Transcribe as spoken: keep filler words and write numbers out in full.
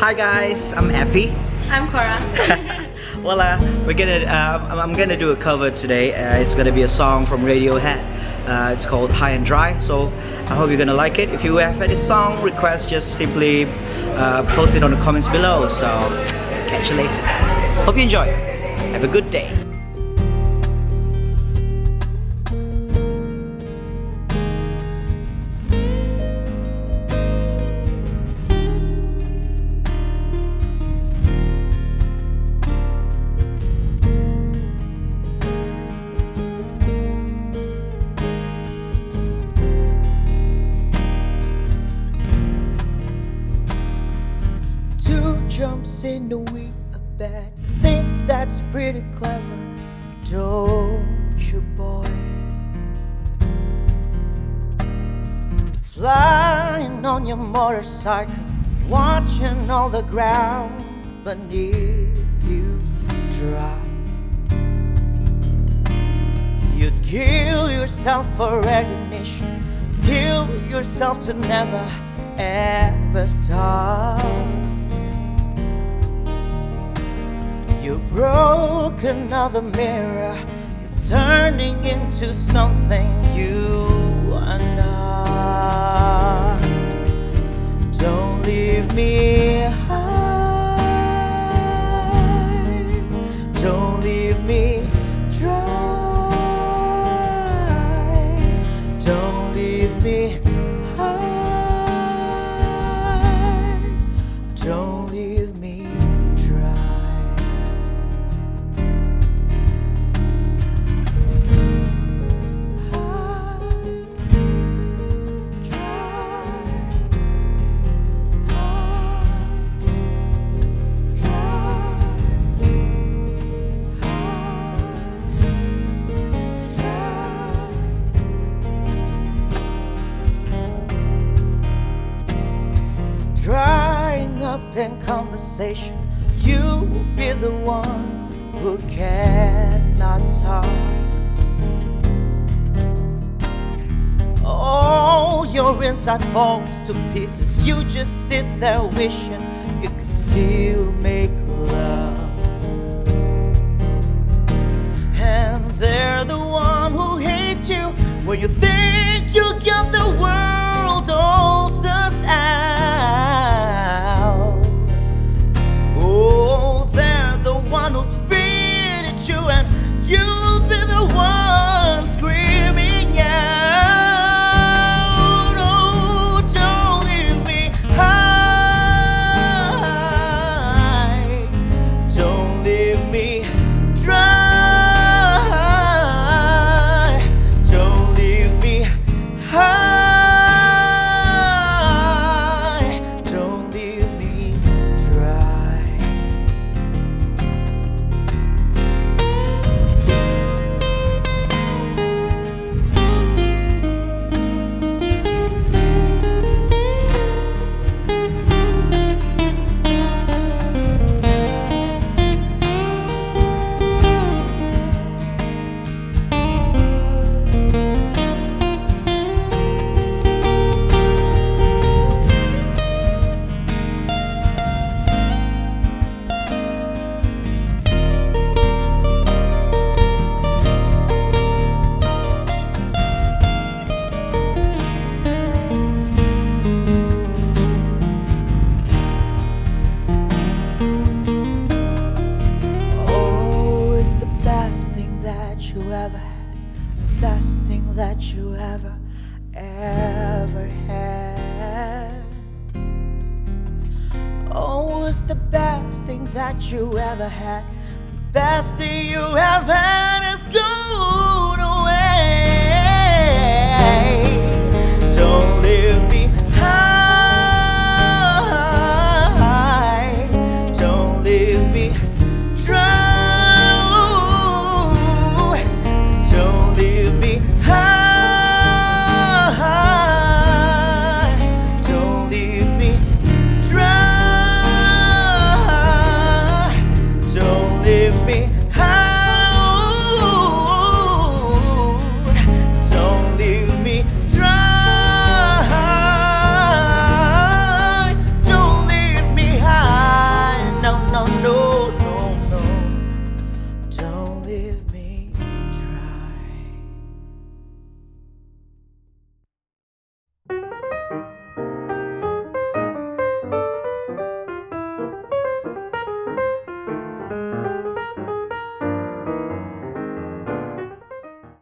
Hi guys, I'm Epi. I'm Cora. Well, uh, we're gonna. Uh, I'm gonna do a cover today. Uh, it's gonna be a song from Radiohead. Uh, it's called High and Dry. So I hope you're gonna like it. If you have any song requests, just simply uh, post it on the comments below. So catch you later. Hope you enjoy. Have a good day. Jumps in the week of bed. Think that's pretty clever, don't you, boy? Flying on your motorcycle, watching all the ground beneath you drop. You'd kill yourself for recognition, kill yourself to never ever stop. You broke another mirror, you're turning into something you are not. Don't leave me high, don't leave me dry, don't leave me high, don't leave me dry. Drying up in conversation, you will be the one who cannot talk. All your inside falls to pieces, you just sit there wishing you could still make love. And they're the one who hates you when you think you got the world all sussed out. Best thing that you ever, ever had. Oh, it's the best thing that you ever had. The best thing you ever had is gone away. Don't leave me high, don't leave me dry. Leave me high. live.